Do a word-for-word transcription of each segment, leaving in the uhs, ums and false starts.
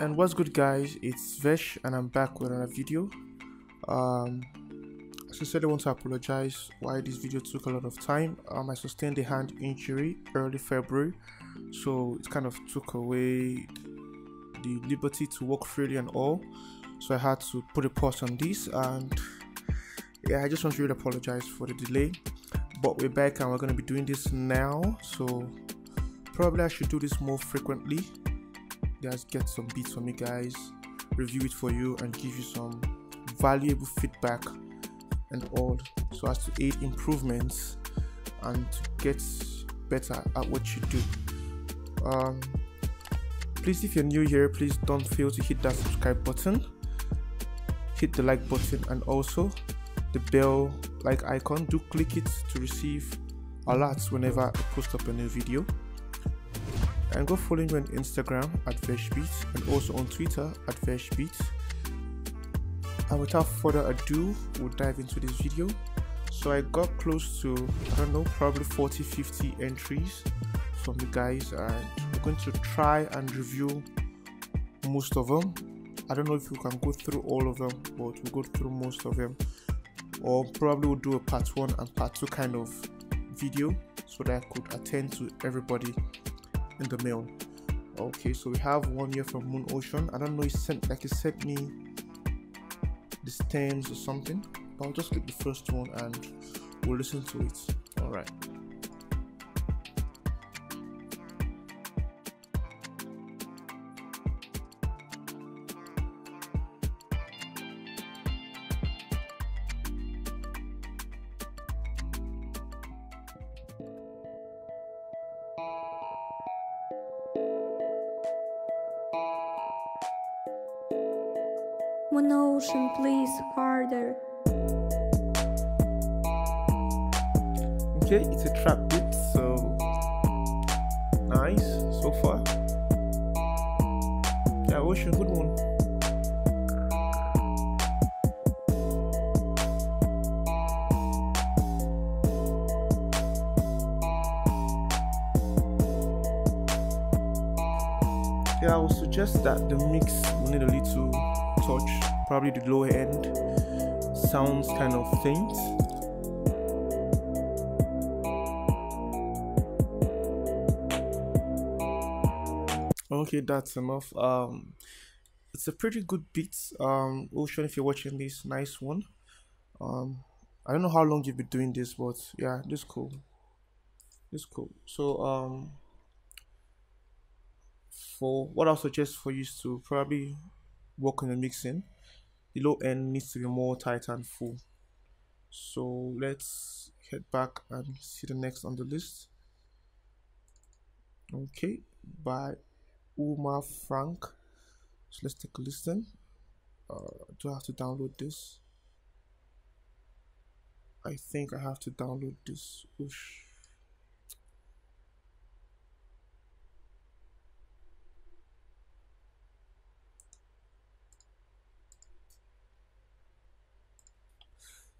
And what's good, guys? It's Vesh and I'm back with another video. um I sincerely want to apologize why this video took a lot of time. um I sustained a hand injury early February, so it kind of took away the liberty to walk freely and all, so I had to put a pause on this. And yeah, I just want to really apologize for the delay, but we're back and we're going to be doing this now. So probably I should do this more frequently. Just get some beats for me, guys, review it for you and give you some valuable feedback and all, so as to aid improvements and to get better at what you do. Um please, if you're new here, please don't fail to hit that subscribe button, hit the like button, and also the bell like icon. Do click it to receive alerts whenever I post up a new video. And go follow me on Instagram at VeshBeats and also on Twitter at VeshBeats. And without further ado, we'll dive into this video. So I got close to, I don't know, probably forty, fifty entries from the guys, and we're going to try and review most of them. I don't know if we can go through all of them, but we'll go through most of them, or probably we'll do a part one and part two kind of video so that I could attend to everybody in the mail. Okay, so we have one here from Moon Ocean. I don't know, he sent like he sent me the stems or something, but I'll just click the first one and we'll listen to it. All right. Moon Ocean, please harder. Okay, it's a trap beat, so nice so far. Yeah, Ocean, good one. Yeah, I would suggest that the mix will need a little touch, probably the lower end sounds kind of faint. Okay, that's enough. Um it's a pretty good beat. um Ocean, if you're watching this, nice one. um I don't know how long you've been doing this, but yeah, this is cool, this is cool. So um for what I'll suggest for you is to probably work on the mixing. The low end needs to be more tight and full. So let's head back and see the next on the list. Okay, by Umar Farouk. So let's take a listen. Uh, do I have to download this? I think I have to download this. Oosh.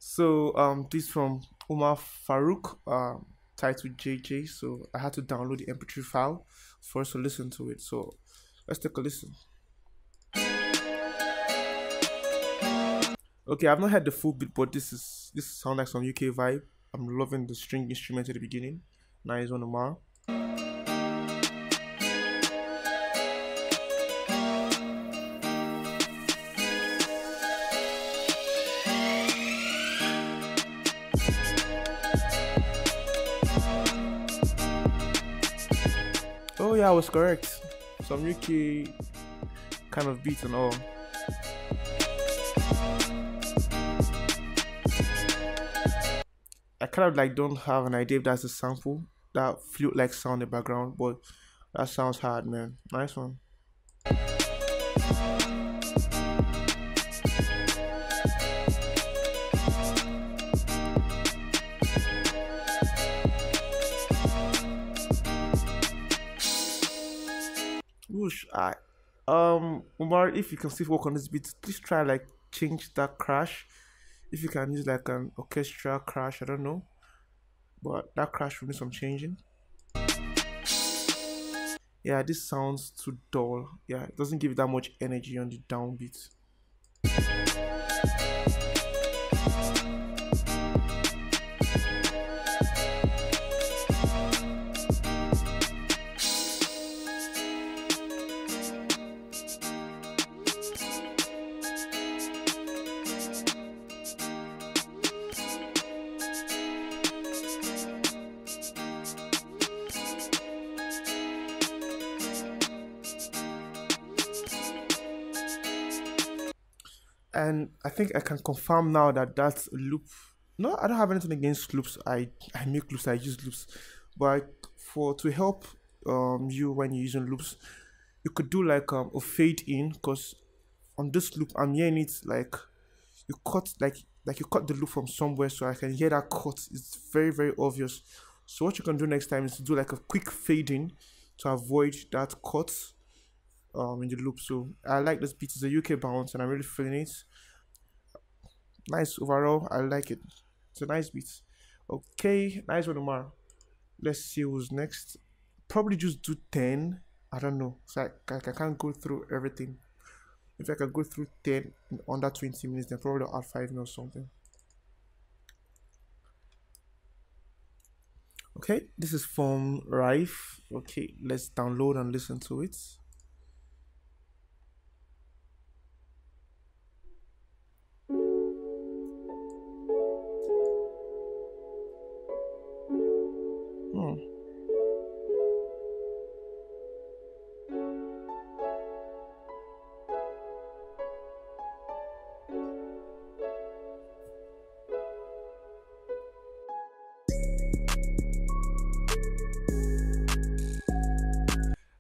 So um this from Umar Farouk, um titled J J, so I had to download the M P three file for us to listen to it. So let's take a listen. Okay, I've not had the full beat, but this is this sounds like some U K vibe. I'm loving the string instrument at the beginning. Nice one, Umar. Oh yeah, I was correct. Some U K kind of beats and all. I kind of like don't have an idea if that's a sample. That flute-like sound in the background, but that sounds hard, man. Nice one. I, um, Umar, if you can still work on this beat, please try like change that crash. If you can use like an orchestra crash, I don't know, but that crash will need some changing. yeah, this sounds too dull. Yeah, it doesn't give it that much energy on the downbeat. And I think I can confirm now that that's a loop. No, I don't have anything against loops. I, I make loops, I use loops. But for to help um, you when you're using loops, you could do like um, a fade in, because on this loop, I'm hearing it like you cut, like, like you cut the loop from somewhere, so I can hear that cut. It's very, very obvious. So what you can do next time is to do like a quick fade in to avoid that cut um, in the loop. So I like this beat. It's a U K bounce and I'm really feeling it. Nice overall, I like it. It's a nice beat. Okay, nice one, Omar. Let's see who's next. Probably just do ten. I don't know. So I, I, I can't go through everything. If I can go through ten in under twenty minutes, then probably I'll add five or something. Okay, this is from Raif. Okay, let's download and listen to it.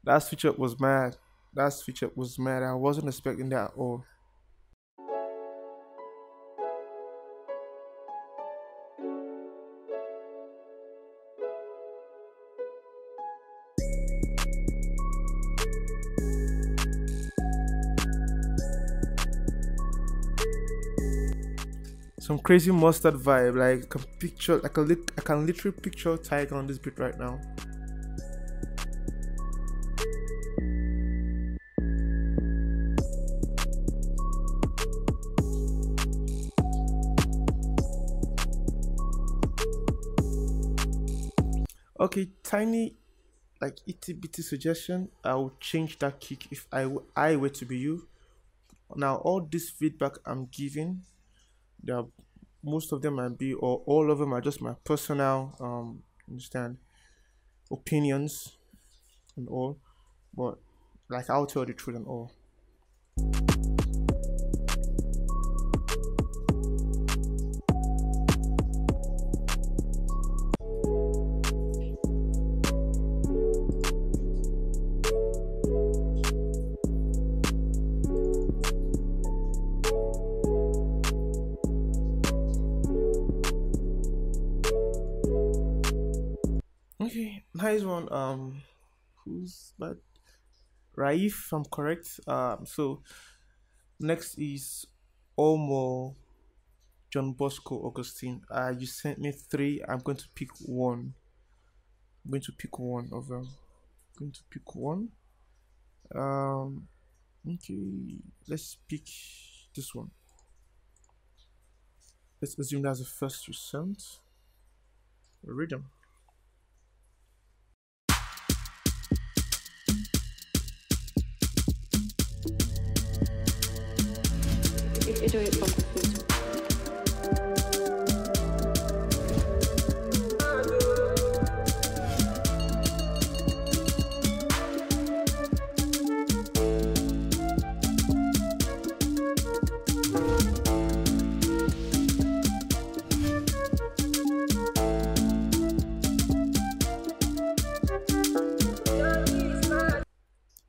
That switch up was mad. That switch up was mad. I wasn't expecting that at all. Some crazy mustard vibe. Like I can picture, I can, I can literally picture Tiger on this beat right now. Okay, tiny, like itty bitty suggestion. I would change that kick if I, I were to be you. Now, all this feedback I'm giving, are, most of them might be, or all of them are just my personal, um, understand, opinions and all. But like, I'll tell the truth and all. Nice one. Um, who's that? Raif, if I'm correct. Um, so next is Omo, John Bosco, Augustine. Uh, you sent me three. I'm going to pick one. I'm going to pick one of them. I'm going to pick one. Um, okay, let's pick this one. Let's assume that's the first you sent. Read them. Enjoy it from the food.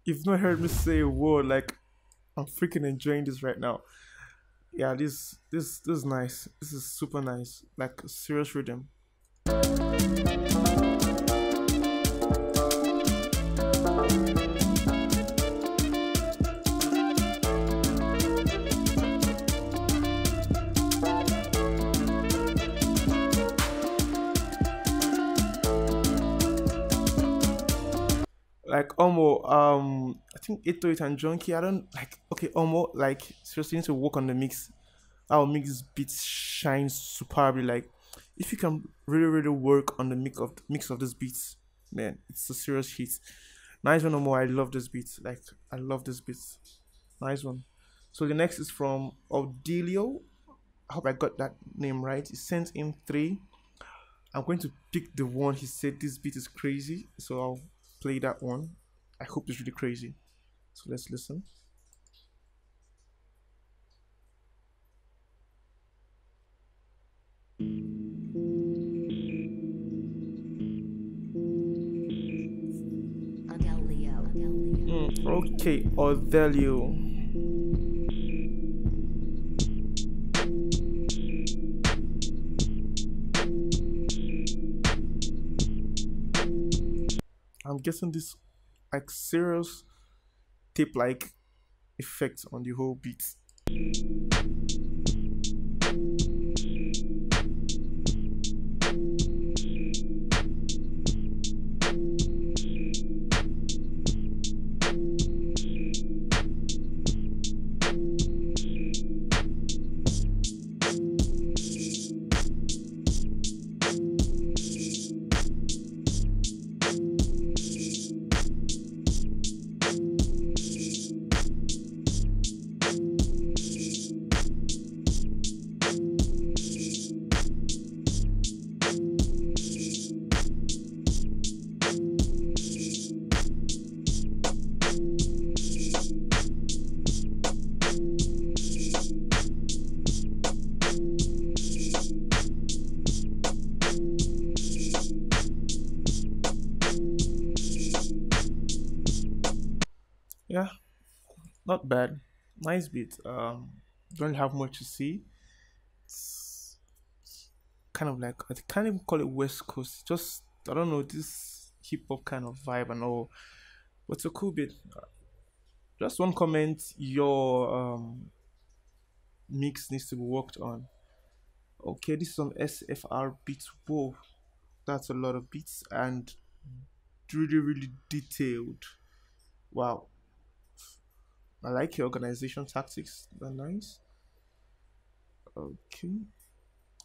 You've not heard me say a word, like I'm freaking enjoying this right now. Yeah, this this this is nice. This is super nice. Like serious rhythm. like Omo, um, I think eight to eight and Junkie. I don't like. Okay, Omo, like seriously, need to work on the mix. Our mix beats shine superbly. Like, if you can really, really work on the mix of mix of these beats, man, it's a serious hit. Nice one, Omo. I love this beat. Like, I love this beat. Nice one. So the next is from Odilio. I hope I got that name right. He sent in three. I'm going to pick the one he said this beat is crazy, so I'll play that one. I hope it's really crazy. So let's listen. Mm, okay, Odilio. I'm guessing this like serious tape like effect on the whole beat. Yeah, not bad. Nice beat. Um, don't have much to see. It's kind of like, I can't even call it West Coast. Just, I don't know, this hip hop kind of vibe and all. But it's a cool beat. Just one comment, your um, mix needs to be worked on. Okay, this is some S F R beats. Whoa, that's a lot of beats and really, really detailed. Wow. I like your organization tactics, they're nice. Okay.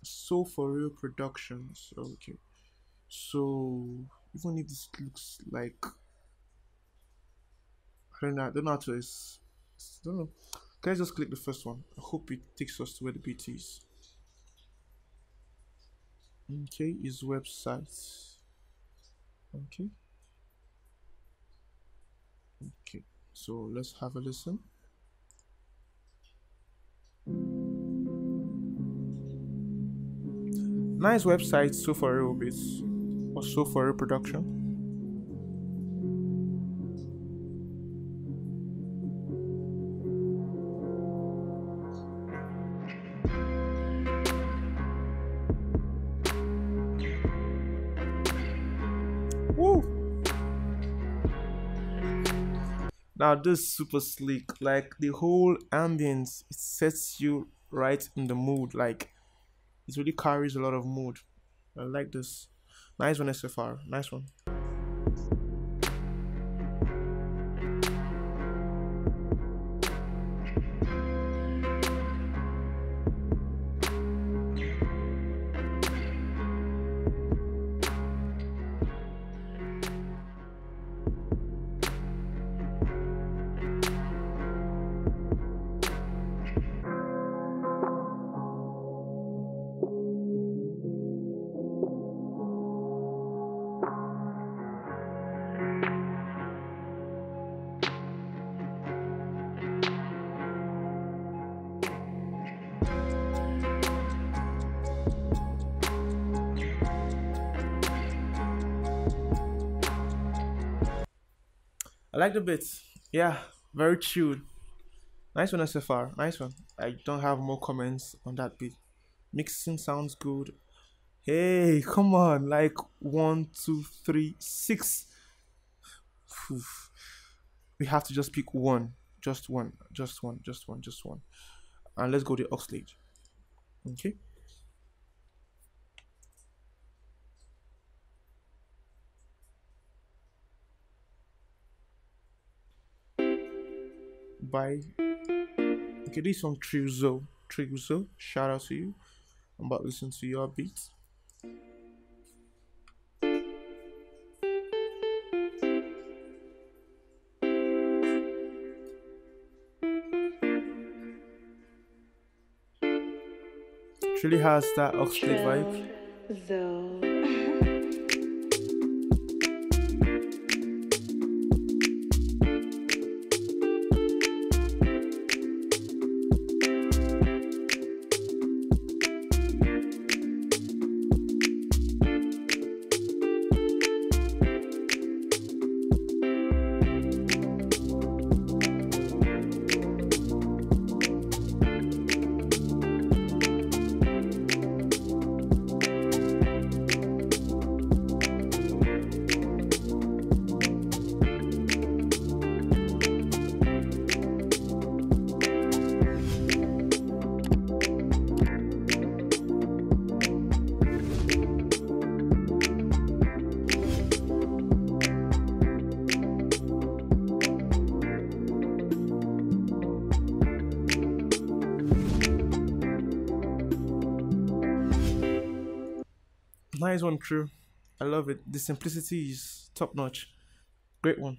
So for real productions, okay. So even if this looks like I don't know, I don't know how to it's, it's, I don't know. Can I just click the first one? I hope it takes us to where the beat is. Okay, his website. Okay. Okay. So let's have a listen. Nice website, Sofory Obits, or Sofory Production. Now this is super sleek, like the whole ambience, it sets you right in the mood, like it really carries a lot of mood. I like this. Nice one, S F R, nice one. I like the bit. Yeah, very chilled. Nice one, S F R. Nice one. I don't have more comments on that bit. Mixing sounds good. Hey, come on. Like one, two, three, six. Oof. We have to just pick one. Just one. Just one. Just one. Just one. And let's go to Oxlade. Okay. by, okay, this song Trizo, Trizo, shout out to you. I'm about to listen to your beats. Really has that Oxlade vibe. Nice one, true. I love it. The simplicity is top notch. Great one.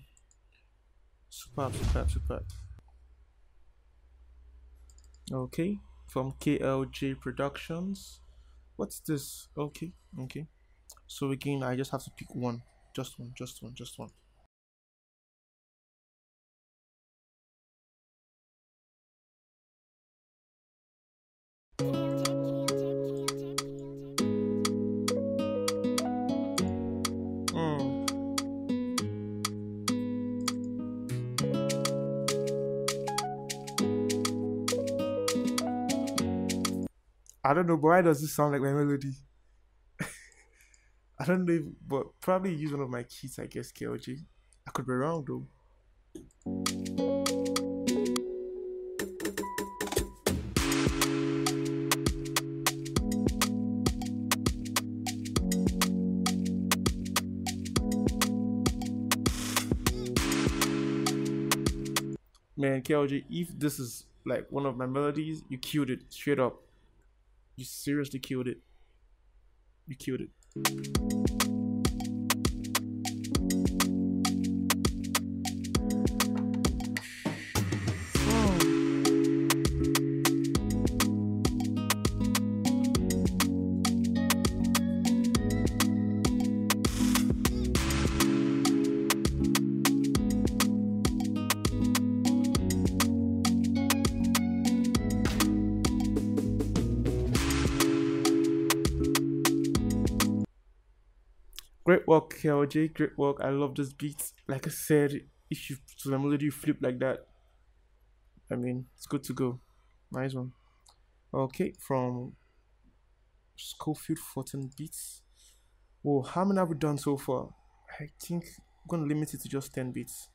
Superb, superb, superb. Okay, from K L J Productions. What's this? Okay, okay. So again, I just have to pick one. Just one, just one, just one. I don't know, but why does this sound like my melody? I don't know, if, but probably use one of my keys, I guess, K L G. I could be wrong, though. Man, K L G, if this is like one of my melodies, you killed it straight up. You seriously killed it. You killed it. Oh. Great work, K L J. Great work. I love this beat. Like I said, if you to the melody flip like that, I mean, it's good to go. Nice one. Okay, from Schofield fourteen beats. Whoa, how many have we done so far? I think I'm gonna limit it to just ten beats.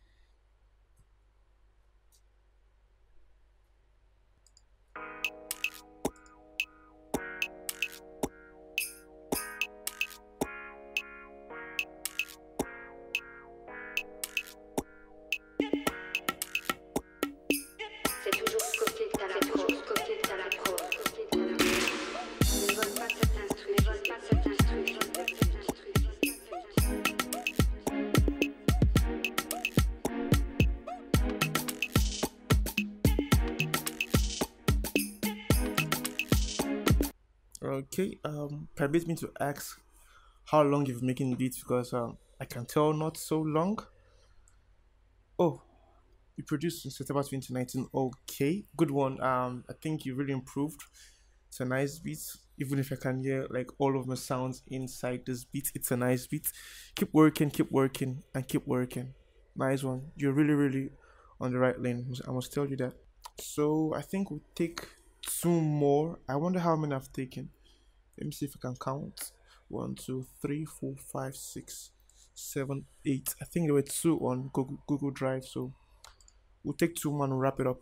Okay, um, permit me to ask how long you've been making beats, because um, I can tell not so long. Oh, you produced in September twenty nineteen. Okay, good one. Um, I think you really improved. It's a nice beat. Even if I can hear like all of my sounds inside this beat, it's a nice beat. Keep working, keep working, and keep working. Nice one. You're really, really on the right lane. I must tell you that. So I think we'll take two more. I wonder how many I've taken. Let me see if I can count. One, two, three, four, five, six, seven, eight. I think there were two on Google, Google Drive, so we'll take two more and wrap it up.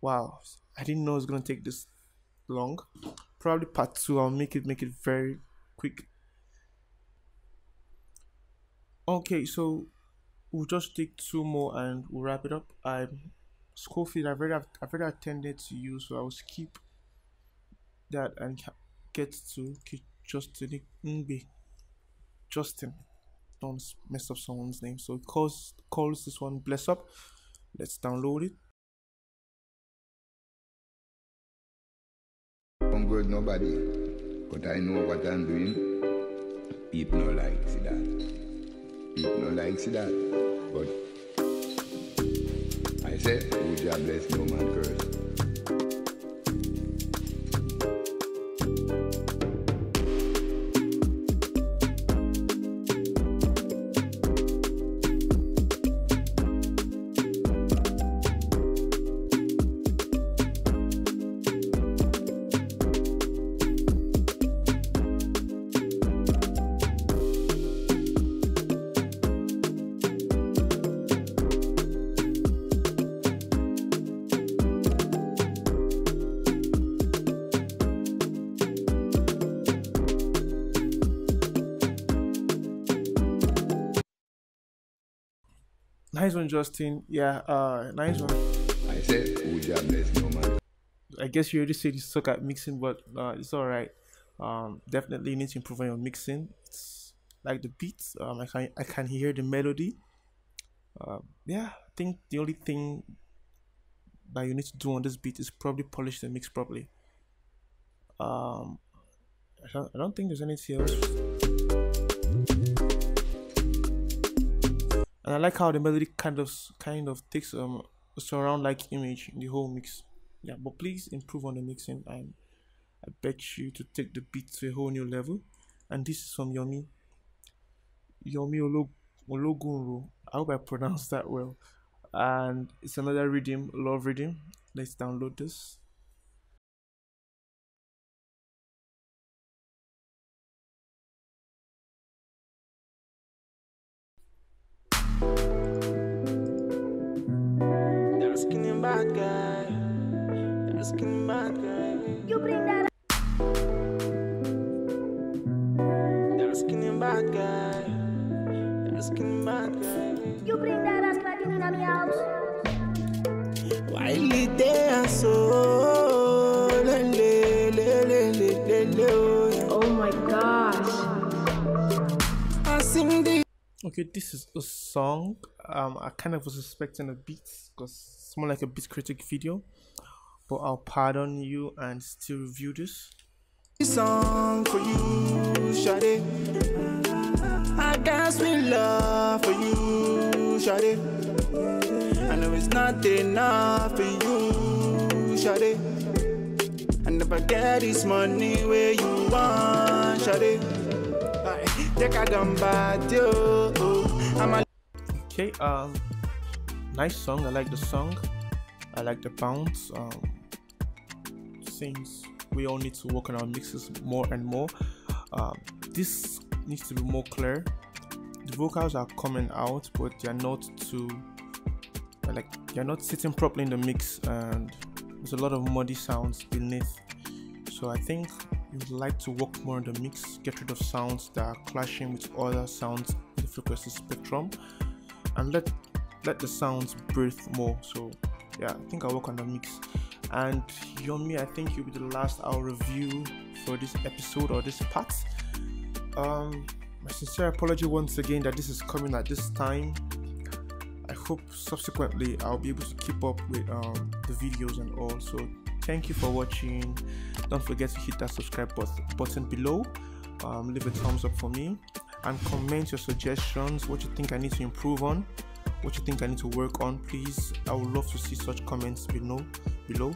Wow, I didn't know it was gonna take this long. Probably part two. I'll make it make it very quick. Okay, so we'll just take two more and we'll wrap it up. I'm Schofield, I've already, I've already attended to you, so I will skip that and get to Justin. Justin, don't mess up someone's name. So it calls, calls this one Bless Up. Let's download it. I'm good, nobody, but I know what I'm doing. People no like see that. People no like see that, but I said, would you bless no man curse? Nice one, Justin. Yeah, uh, nice one. I said, would you bless no man? I guess you already said you suck at mixing, but uh, it's all right. Um, definitely need to improve on your mixing. It's like the beats. Um, I can I can hear the melody. Uh, yeah, I think the only thing that you need to do on this beat is probably polish the mix properly. Um, I don't, I don't think there's anything else. And I like how the melody kind of kind of takes um, a surround-like image in the whole mix. Yeah, but please improve on the mixing, and I bet you to take the beat to a whole new level. And this is from Yomi Yomi Ologunro. I hope I pronounced that well. And it's another rhythm, love rhythm. Let's download this. Bad guy, that's skinny bad guy. You bring that. That's skinny bad guy, that's skinny bad guy. You bring that ass like in my house. Why you dance so? Oh my gosh! I sing the. Okay, this is a song. Um, I kind of was expecting a beat because. More like a beat critic video, but I'll pardon you and still review this. This song for you, Shade. I got sweet love for you, Shade. I know it's not enough for you, Shade. And if I get this money where you want, Shade, take a gamba yo. I'm a okay, um nice song. I like the song. I like the bounce. Um, since we all need to work on our mixes more and more, um, this needs to be more clear. The vocals are coming out, but they're not too like they're not sitting properly in the mix, and there's a lot of muddy sounds beneath. So I think you'd like to work more on the mix, get rid of sounds that are clashing with other sounds in the frequency spectrum, and let let the sounds breathe more. So yeah, I think I'll work on the mix. And Yomi, I think you'll be the last I'll review for this episode or this part. Um my sincere apology once again that this is coming at this time. I hope subsequently I'll be able to keep up with um the videos and all. So thank you for watching. Don't forget to hit that subscribe button below, um leave a thumbs up for me, and comment your suggestions, what you think I need to improve on, what you think I need to work on. Please, I would love to see such comments below. Below,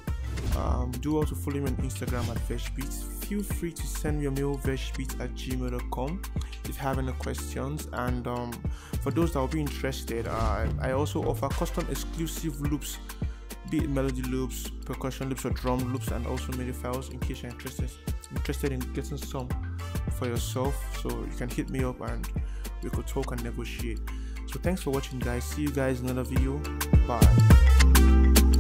um, do also follow me on Instagram at VeshBeats. Feel free to send me a mail, veshbeats at gmail dot com, if you have any questions. And um, for those that will be interested, uh, I also offer custom exclusive loops, be it melody loops, percussion loops, or drum loops, and also MIDI files in case you're interested interested in getting some for yourself. So you can hit me up and we could talk and negotiate. So thanks for watching, guys. See you guys in another video. Bye.